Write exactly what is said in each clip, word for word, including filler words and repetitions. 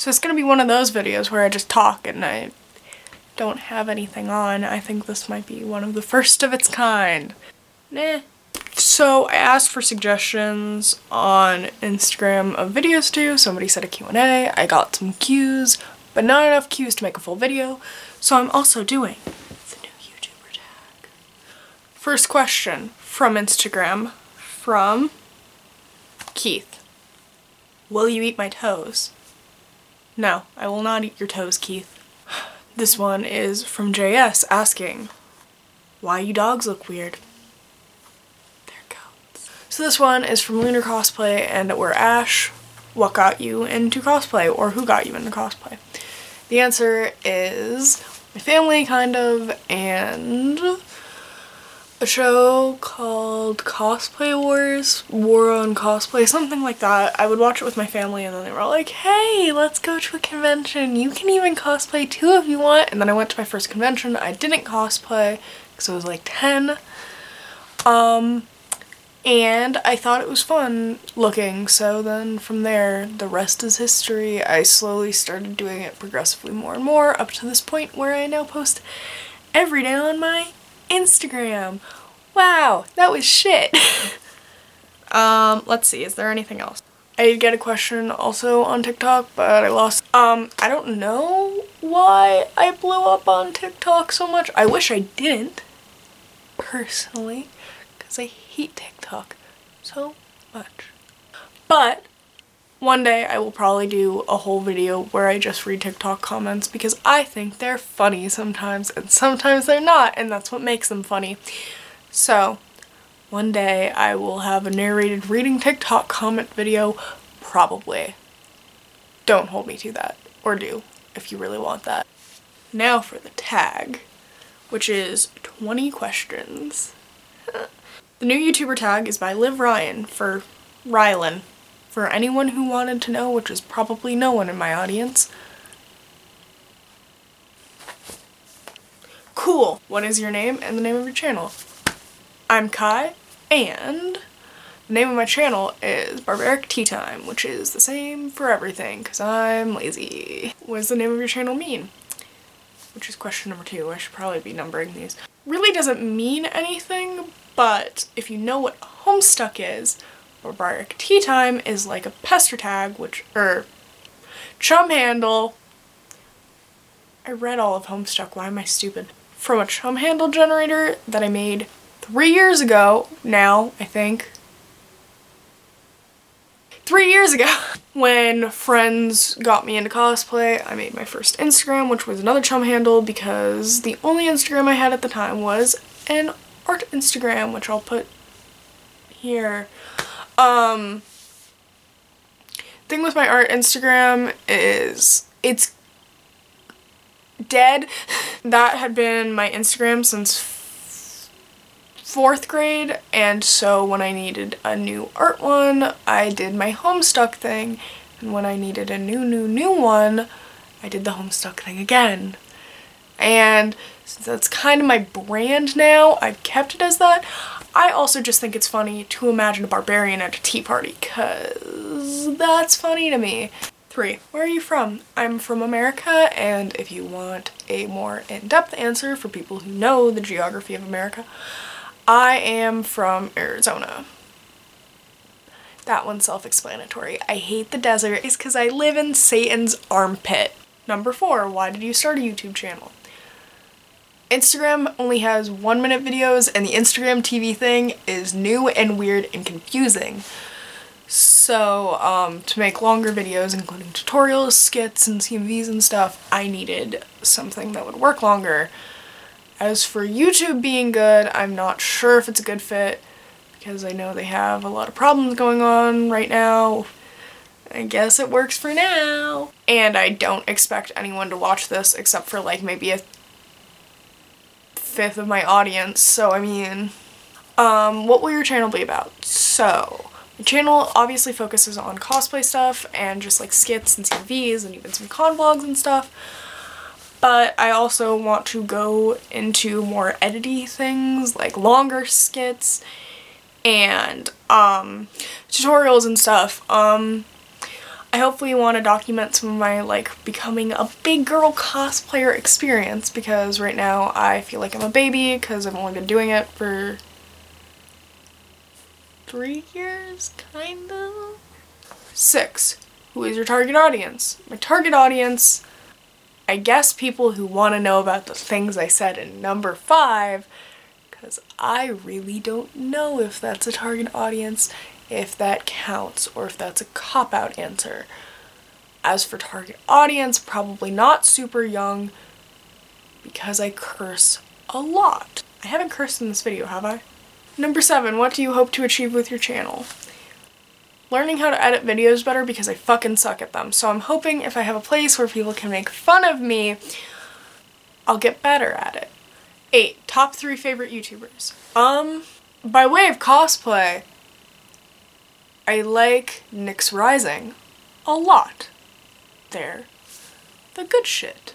So it's gonna be one of those videos where I just talk and I don't have anything on. I think this might be one of the first of its kind. Nah. So I asked for suggestions on Instagram of videos to do. Somebody said a Q and A. I got some Qs, but not enough Qs to make a full video. So I'm also doing the new YouTuber tag. First question from Instagram from Keith. Will you eat my toes? No, I will not eat your toes, Keith. This one is from J S asking, why you dogs look weird? So this one is from Lunar Cosplay, and we're Ash, what got you into cosplay, or who got you into cosplay? The answer is my family, kind of, and a show called Cosplay Wars, War on Cosplay, something like that. I would watch it with my family, and then they were all like, hey, let's go to a convention, you can even cosplay too if you want. And then I went to my first convention. I didn't cosplay, because I was like ten. Um... And I thought it was fun looking, so then from there, the rest is history. I slowly started doing it progressively more and more, up to this point where I now post every day on my Instagram. Wow, that was shit. um, let's see, is there anything else? I did get a question also on TikTok, but I lost. Um, I don't know why I blew up on TikTok so much. I wish I didn't, personally, because I hate TikTok so much. But one day I will probably do a whole video where I just read TikTok comments, because I think they're funny sometimes and sometimes they're not, and that's what makes them funny. So one day I will have a narrated reading TikTok comment video, probably. Don't hold me to that, or do if you really want that. Now for the tag, which is twenty questions. The new YouTuber tag is by Liv Ryan, for Rylan, for anyone who wanted to know, which is probably no one in my audience. Cool! What is your name and the name of your channel? I'm Kai, and the name of my channel is Barbaric Tea Time, which is the same for everything, because I'm lazy. What does the name of your channel mean? Which is question number two. I should probably be numbering these. Really doesn't mean anything, but if you know what Homestuck is, Barbaric Tea Time is like a pester tag, which, er, chum handle. I read all of Homestuck, why am I stupid? From a chum handle generator that I made three years ago, now, I think. Three years ago! When friends got me into cosplay, I made my first Instagram, which was another chum handle, because the only Instagram I had at the time was an art Instagram, which I'll put here. Um, thing with my art Instagram is it's dead. That had been my Instagram since fourth grade, and so when I needed a new art one, I did my Homestuck thing, and when I needed a new new new one, I did the Homestuck thing again. And since that's kind of my brand now, I've kept it as that. I also just think it's funny to imagine a barbarian at a tea party, because that's funny to me. Three, where are you from? I'm from America, and if you want a more in-depth answer for people who know the geography of America, I am from Arizona. That one's self-explanatory. I hate the desert. It's because I live in Satan's armpit. Number four, why did you start a YouTube channel? Instagram only has one minute videos, and the Instagram T V thing is new and weird and confusing. So um, to make longer videos, including tutorials, skits, and C M Vs and stuff, I needed something that would work longer. As for YouTube being good, I'm not sure if it's a good fit, because I know they have a lot of problems going on right now. I guess it works for now. And I don't expect anyone to watch this except for like maybe a fifth of my audience, so I mean, um, what will your channel be about? So, the channel obviously focuses on cosplay stuff and just like skits and C Vs and even some con vlogs and stuff, but I also want to go into more edity things like longer skits and um, tutorials and stuff. Um, I hopefully want to document some of my, like, becoming a big girl cosplayer experience, because right now I feel like I'm a baby because I've only been doing it for three years, kind of? Six. Who is your target audience? My target audience, I guess people who want to know about the things I said in number five, because I really don't know if that's a target audience, if that counts, or if that's a cop-out answer. As for target audience, probably not super young, because I curse a lot. I haven't cursed in this video, have I? Number seven, what do you hope to achieve with your channel? Learning how to edit videos better, because I fucking suck at them. So I'm hoping if I have a place where people can make fun of me, I'll get better at it. Eight, top three favorite YouTubers. Um, by way of cosplay, I like Nyx Rising a lot. They're the good shit.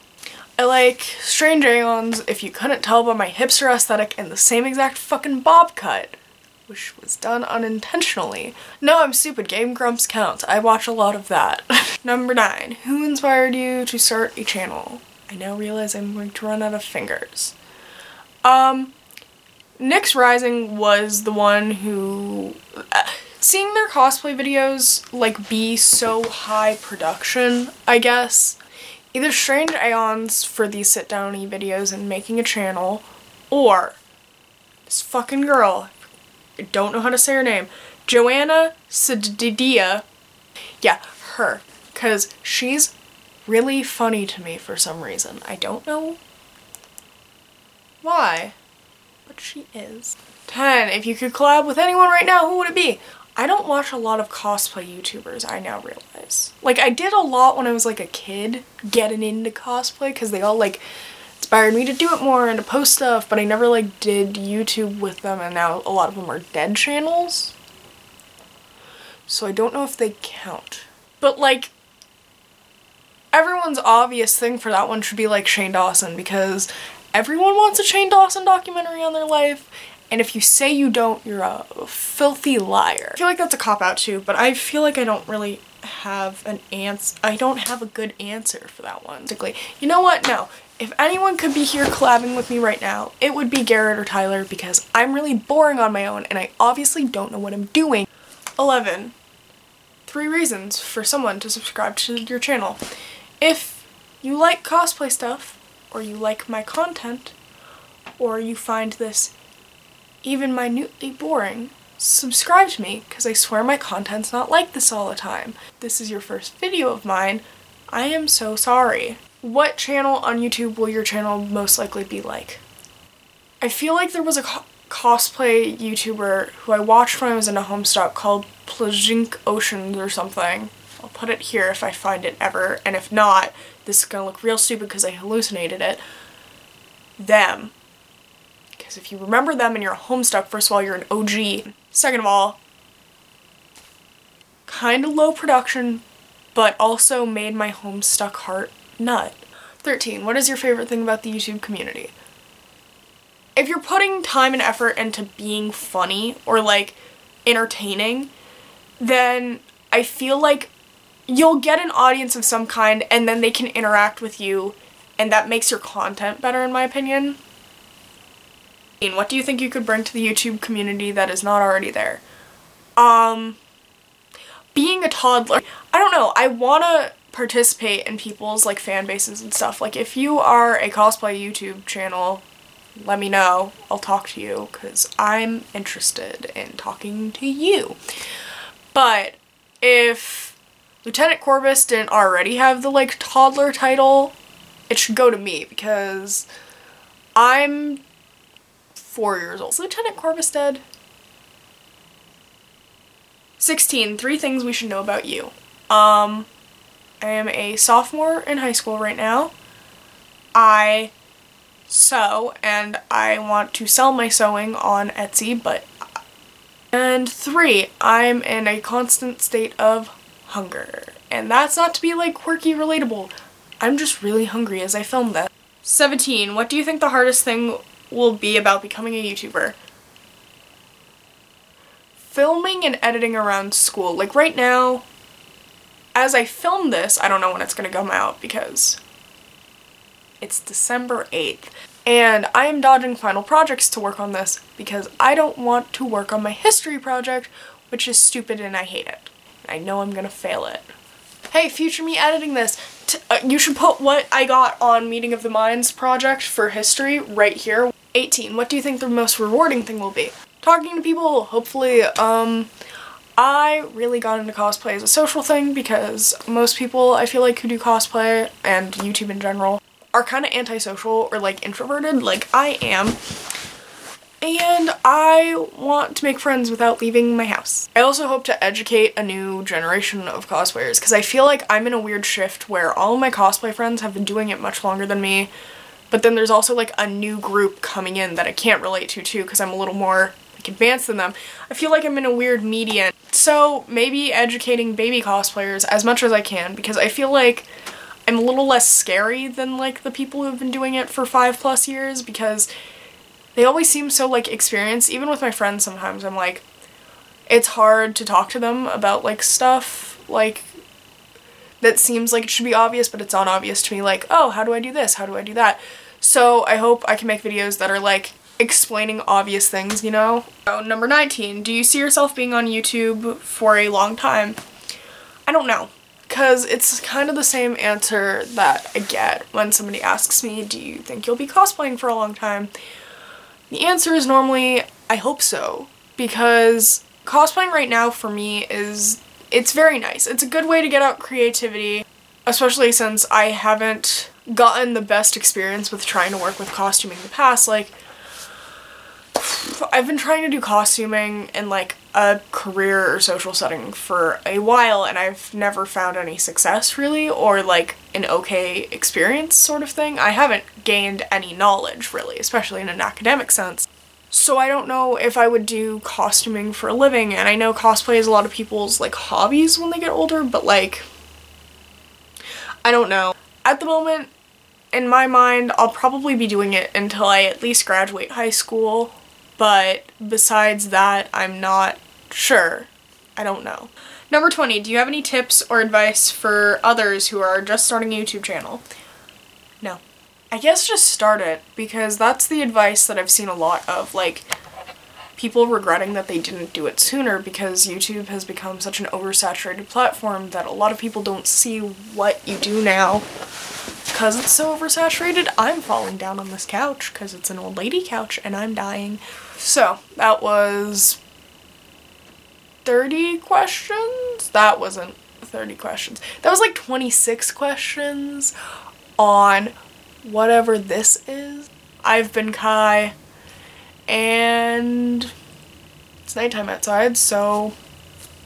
I like Strange Aeons, if you couldn't tell by my hipster aesthetic and the same exact fucking bob cut, which was done unintentionally. No, I'm stupid. Game Grumps counts. I watch a lot of that. Number nine, who inspired you to start a channel? I now realize I'm going to run out of fingers. Um, Nyx Rising was the one who... Uh, seeing their cosplay videos, like, be so high production, I guess. Either Strange Aeons for these sit-down-y videos and making a channel, or this fucking girl, I don't know how to say her name, Joanna Sididia. Yeah, her, because she's really funny to me for some reason. I don't know why, but she is. ten. If you could collab with anyone right now, who would it be? I don't watch a lot of cosplay YouTubers, I now realize. Like, I did a lot when I was, like, a kid, getting into cosplay, because they all, like, inspired me to do it more and to post stuff, but I never, like, did YouTube with them, and now a lot of them are dead channels. So I don't know if they count. But, like, everyone's obvious thing for that one should be, like, Shane Dawson, because everyone wants a Shane Dawson documentary on their life, and if you say you don't, you're a filthy liar. I feel like that's a cop-out too, but I feel like I don't really have an ans- I don't have a good answer for that one. You know what? No. If anyone could be here collabing with me right now, it would be Garrett or Tyler, because I'm really boring on my own and I obviously don't know what I'm doing. eleven. Three reasons for someone to subscribe to your channel. If you like cosplay stuff, or you like my content, or you find this even minutely boring, subscribe to me, because I swear my content's not like this all the time. This is your first video of mine. I am so sorry. What channel on YouTube will your channel most likely be like? I feel like there was a co cosplay YouTuber who I watched when I was in a Homestuck called Plejink Oceans or something. I'll put it here if I find it ever, and if not, this is gonna look real stupid because I hallucinated it. Them. Because if you remember them and you're a Homestuck, first of all, you're an O G. Second of all, kind of low production, but also made my Homestuck heart nut. thirteen. What is your favorite thing about the YouTube community? If you're putting time and effort into being funny or, like, entertaining, then I feel like you'll get an audience of some kind and then they can interact with you, and that makes your content better, in my opinion. What do you think you could bring to the YouTube community that is not already there? Um, being a toddler. I don't know. I want to participate in people's, like, fan bases and stuff. Like, if you are a cosplay YouTube channel, let me know. I'll talk to you, because I'm interested in talking to you. But if Lieutenant Corvus didn't already have the, like, toddler title, it should go to me, because I'm... four years old. Is Lieutenant Corvus dead? sixteen. Three things we should know about you. Um, I am a sophomore in high school right now. I sew, and I want to sell my sewing on Etsy, but... And three, I'm in a constant state of hunger. And that's not to be, like, quirky relatable. I'm just really hungry as I film this. seventeen. What do you think the hardest thing will be about becoming a YouTuber? Filming and editing around school. Like, right now, as I film this, I don't know when it's going to come out because it's December eighth. And I am dodging final projects to work on this because I don't want to work on my history project, which is stupid and I hate it. I know I'm going to fail it. Hey, future me editing this. T uh, you should put what I got on Meeting of the Minds project for history right here. eighteen. What do you think the most rewarding thing will be? Talking to people, hopefully. Um, I really got into cosplay as a social thing because most people, I feel like, who do cosplay and YouTube in general are kind of antisocial or like introverted, like I am. And I want to make friends without leaving my house. I also hope to educate a new generation of cosplayers because I feel like I'm in a weird shift where all of my cosplay friends have been doing it much longer than me, but then there's also like a new group coming in that I can't relate to too because I'm a little more like advanced than them. I feel like I'm in a weird median. So maybe educating baby cosplayers as much as I can because I feel like I'm a little less scary than like the people who have been doing it for five plus years because they always seem so, like, experienced. Even with my friends sometimes, I'm like, it's hard to talk to them about, like, stuff, like, that seems like it should be obvious, but it's not obvious to me, like, oh, how do I do this? How do I do that? So I hope I can make videos that are, like, explaining obvious things, you know? So, number nineteen, do you see yourself being on YouTube for a long time? I don't know, because it's kind of the same answer that I get when somebody asks me, do you think you'll be cosplaying for a long time? The answer is normally, I hope so, because cosplaying right now for me is, it's very nice. It's a good way to get out creativity, especially since I haven't gotten the best experience with trying to work with costuming in the past. Like, I've been trying to do costuming in like a career or social setting for a while and I've never found any success really, or like an okay experience sort of thing. I haven't gained any knowledge really, especially in an academic sense. So I don't know if I would do costuming for a living, and I know cosplay is a lot of people's like hobbies when they get older, but like, I don't know. At the moment, in my mind, I'll probably be doing it until I at least graduate high school, but besides that, I'm not sure. I don't know. Number twenty, do you have any tips or advice for others who are just starting a YouTube channel? No. I guess just start it, because that's the advice that I've seen a lot of, like, people regretting that they didn't do it sooner because YouTube has become such an oversaturated platform that a lot of people don't see what you do now. Because it's so oversaturated, I'm falling down on this couch because it's an old lady couch and I'm dying. So that was thirty questions? That wasn't thirty questions. That was like twenty-six questions on whatever this is. I've been Kai, and it's nighttime outside, so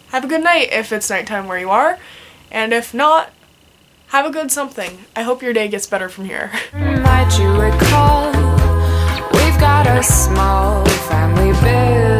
have a good night if it's nighttime where you are, and if not, have a good something. I hope your day gets better from here. Might you recall, we've got a small family bit.